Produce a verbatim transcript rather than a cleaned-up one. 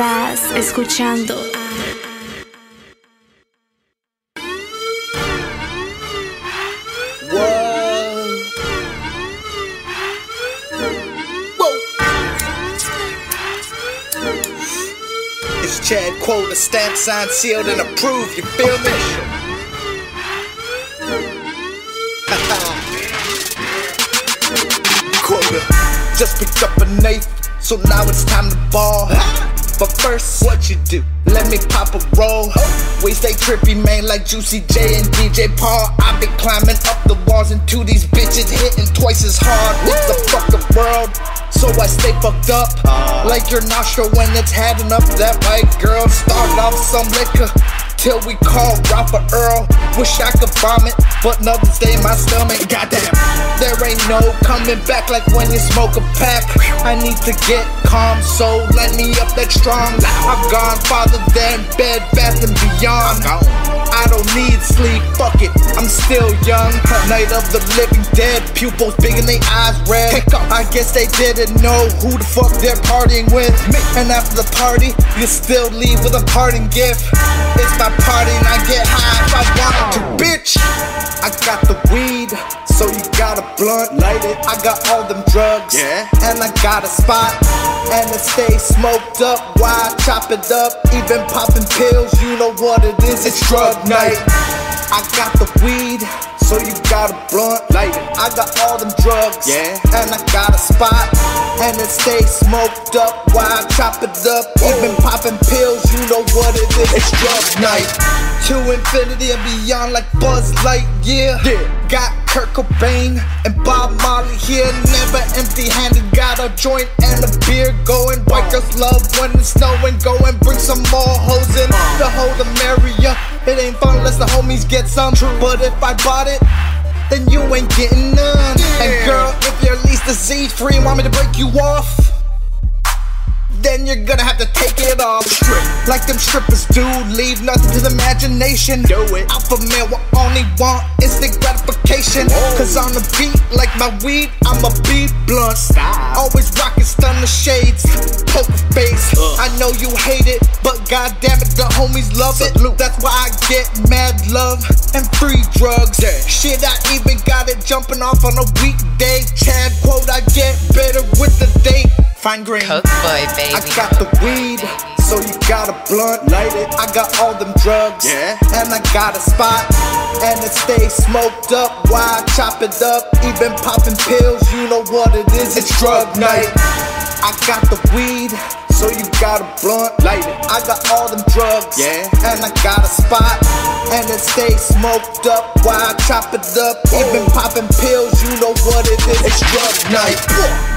Estás escuchando It's Chad Quota, stamp, signed, sealed, and approved. You feel me? Quota, just picked up a knife, so now it's time to ball. But first, what you do? Let me pop a roll. We stay trippy, man, like Juicy J and D J Paul. I be climbing up the walls into these bitches, hitting twice as hard. What the fuck the world? So I stay fucked up, uh, like your nostril when it's had enough. That right, girl. Start off some liquor till we call rapper Earl. Wish I could vomit, but nothing stay in my stomach. Goddamn, there ain't no coming back like when you smoke a pack. I need to get calm, so let me up that strong. I've gone farther than Bed, Bath and Beyond. I don't need sleep, fuck it, I'm still young. Night of the living dead, pupils big and they eyes red. I guess they didn't know who the fuck they're partying with. And after the party, you still leave with a parting gift. It's my party and I get high if I want to, bitch. I got the weed, so you got a blunt, light it. I got all them drugs, yeah, and I got a spot, and it stays smoked up while I chop it up. Even popping pills, you know what it is, it's drug night. I got the weed, so you got a blunt, light it. I got all them drugs, yeah, and I got a spot, and it stays smoked up while I chop it up. Even popping pills, you know what it is, it's drug night. To infinity and beyond like Buzz Lightyear, yeah. Got Kurt Cobain and Bob Marley here. Never empty-handed, got a joint and a beer going. Bikers love when it's snowing, go and bring some more hoes in. The whole America, it ain't fun unless the homies get some. But if I bought it, then you ain't getting none. And girl, if you're at least disease free and want me to break you off, then you're gonna have to take it off. Strip like them strippers do, leave nothing to the imagination. Do it. Alpha male, what only want instant gratification. Whoa. Cause on the beat, like my weed, I'm a beat blunt. Stop. Always rockin' stunner shades, poker face. Ugh. I know you hate it, but goddamn it, the homies love it. Salute. That's why I get mad love and free drugs. Yeah. Shit, I even got it jumping off on a weekday. Chad Quota, I get better with the date. Fine green. Coke boy, baby. I got the weed, so you got a blunt, light it. I got all them drugs, yeah, and I got a spot, and it stays smoked up while I chop it up. Even popping pills, you know what it is, it's drug night. I got the weed, so you got a blunt, light it. I got all them drugs, yeah, and I got a spot, and it stays smoked up while I chop it up. Even popping pills, you know what it is, it's drug night.